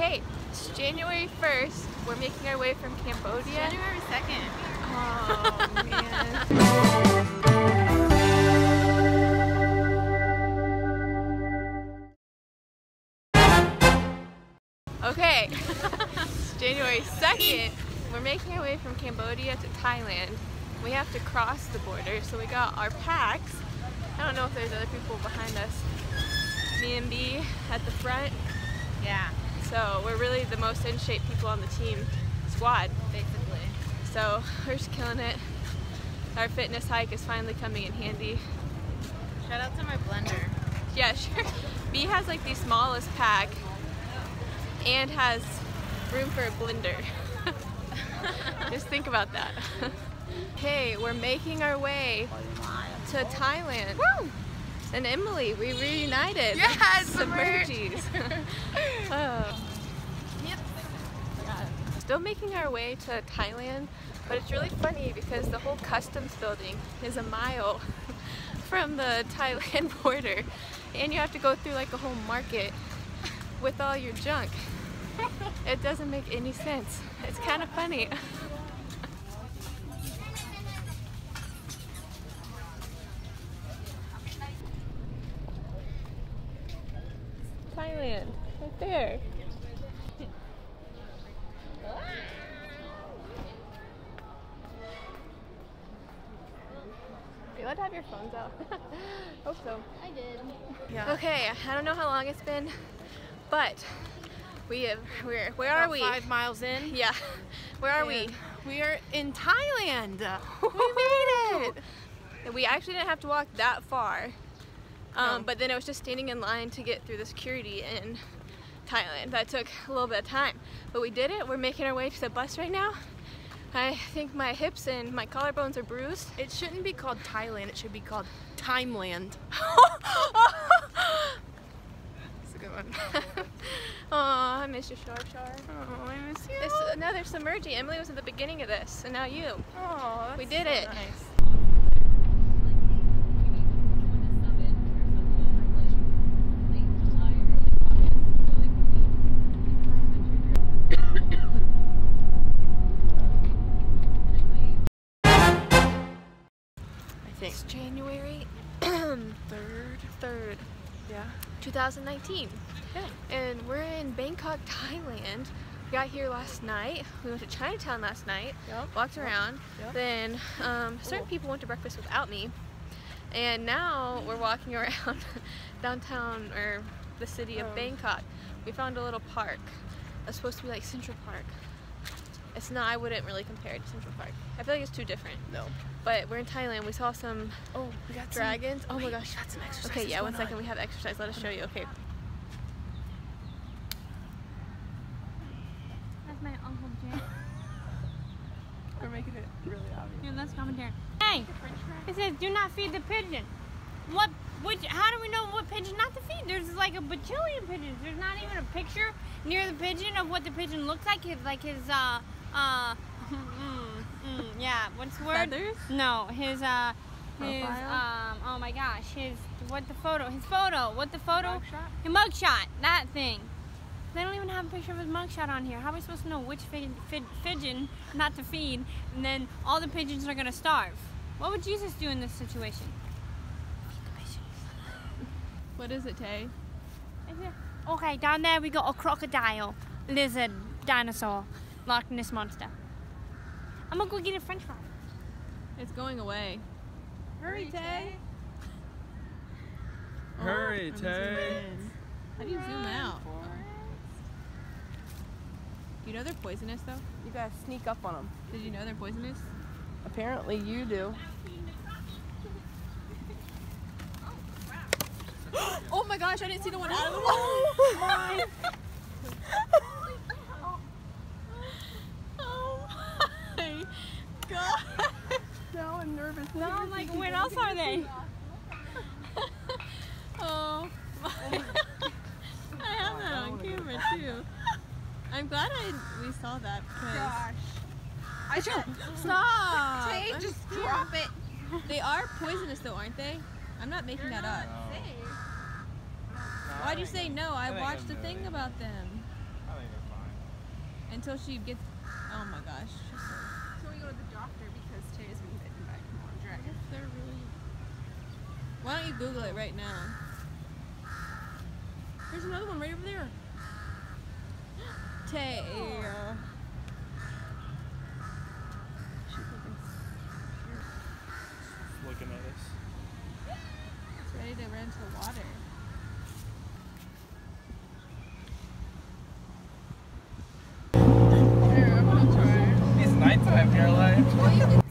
Okay, it's January 1st. We're making our way from Cambodia. It's January 2nd. Oh, man. Okay, it's January 2nd. We're making our way from Cambodia to Thailand. We have to cross the border, so we got our packs. I don't know if there's other people behind us. Me and B at the front. Yeah. So we're really the most in shape people on the team squad, basically. So we're just killing it. Our fitness hike is finally coming in handy. Shout out to my blender. Yeah, sure. B has like the smallest pack and has room for a blender. Just think about that. Hey, we're making our way to Thailand. Woo! And Emily, we reunited. Yes, Submergies. Oh. Yep. Yeah. Still making our way to Thailand, but it's really funny because the whole customs building is a mile from the Thailand border, and you have to go through like a whole market with all your junk. It doesn't make any sense. It's kind of funny. Thailand, right there. Are you allowed to have your phones out? Hope so. I did. Yeah. Okay, I don't know how long it's been, but we have. Where are we? 5 miles in. Yeah. Where are we? We are in Thailand. We made it. And we actually didn't have to walk that far. But then I was just standing in line to get through the security in Thailand. That took a little bit of time, but we did it. We're making our way to the bus right now. I think my hips and my collarbones are bruised. It shouldn't be called Thailand. It should be called Timeland. That's a good one. Oh, I miss you, Shar. Oh, I miss you. This, another Submergy. Emily was at the beginning of this, and now you. Oh, that's so nice. It's January 3rd, yeah, 2019, yeah. And we're in Bangkok, Thailand. We got here last night. We went to Chinatown last night, walked around, then certain people went to breakfast without me, and now we're walking around downtown, or the city of Bangkok. We found a little park. It's supposed to be like Central Park. It's not, I wouldn't really compare it to Central Park. I feel like it's too different. No. But we're in Thailand. We saw some dragons. Oh my gosh. We got some exercise. Okay, yeah, 1 second. We have exercise. Let us show you. Okay. That's my Uncle Jay. We're making it really obvious. Yeah, let's commentary. Hey! It says, do not feed the pigeon. What? Which? How do we know what pigeon not to feed? There's like a bajillion pigeons. There's not even a picture near the pigeon of what the pigeon looks like. His, like his, yeah, what's the word? Feathers? No, his profile? Oh my gosh, his photo. His mugshot, that thing. They don't even have a picture of his mugshot on here. How are we supposed to know which pigeon not to feed, and then all the pigeons are gonna starve? What would Jesus do in this situation? Feed the pigeons. What is it, Tay? Okay, down there we got a crocodile, lizard, dinosaur, Loch Ness monster. I'm gonna go get a French fry. It's going away. Hurry, Tay. Oh, hurry, Tay. How do you zoom out? You know they're poisonous, though? You gotta sneak up on them. Did you know they're poisonous? Apparently you do. Oh my gosh, I didn't see the one out of the wall. God. Now I'm nervous. Now I'm like, where else are they? Oh my. I have that on camera too. I'm glad we saw that because. Gosh. I don't. Stop. Tay, just drop it. They are poisonous though, aren't they? I'm not making that up. No. Why'd you say no? I watched a thing about them. until she gets, oh my gosh. So we go to the doctor because Taya's been bitten by a dragon. They're really, why don't you Google it right now? There's another one right over there. Taya. Oh. She's looking at us. It's ready to run into the water. It's nighttime, Caroline.